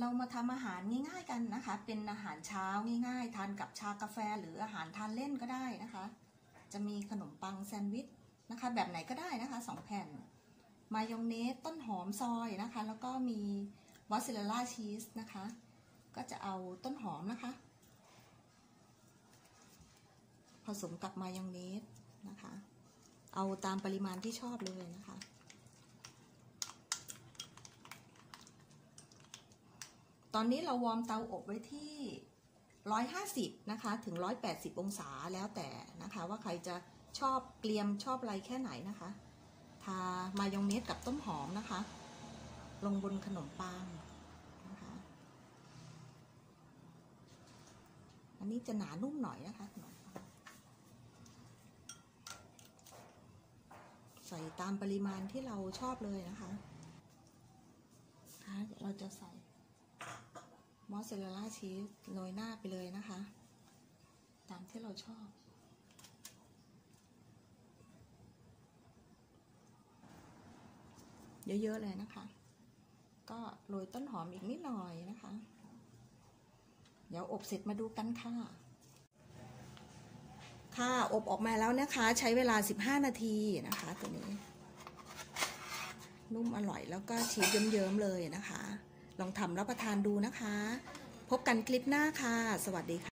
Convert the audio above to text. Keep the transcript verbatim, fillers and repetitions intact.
เรามาทำอาหารง่ายๆกันนะคะเป็นอาหารเช้าง่ายๆทานกับชากาแฟหรืออาหารทานเล่นก็ได้นะคะจะมีขนมปังแซนด์วิชนะคะแบบไหนก็ได้นะคะสองแผ่นมายองเนสต้นหอมซอยนะคะแล้วก็มีมอสซาเรลล่าชีสนะคะก็จะเอาต้นหอมนะคะผสมกับมายองเนสนะคะเอาตามปริมาณที่ชอบเลยนะคะตอนนี้เราวอร์มเตาอบไว้ที่หนึ่งร้อยห้าสิบนะคะถึงหนึ่งร้อยแปดสิบองศาแล้วแต่นะคะว่าใครจะชอบเกรียมชอบอะไรแค่ไหนนะคะทามายองเนสกับต้นหอมนะคะลงบนขนมปังนะคะอันนี้จะหนานุ่มหน่อยนะคะใส่ตามปริมาณที่เราชอบเลยนะคะเราจะใส่มอสซาเรลล่าชีสโรยหน้าไปเลยนะคะตามที่เราชอบเยอะๆเลยนะคะก็โรยต้นหอมอีกนิดหน่อยนะคะเดี๋ยวอบเสร็จมาดูกันค่ะค่ะอบออกมาแล้วนะคะใช้เวลาสิบห้านาทีนะคะตัวนี้นุ่มอร่อยแล้วก็ชีสเยิ้มๆเลยนะคะลองทำรับประทานดูนะคะพบกันคลิปหน้าค่ะสวัสดีค่ะ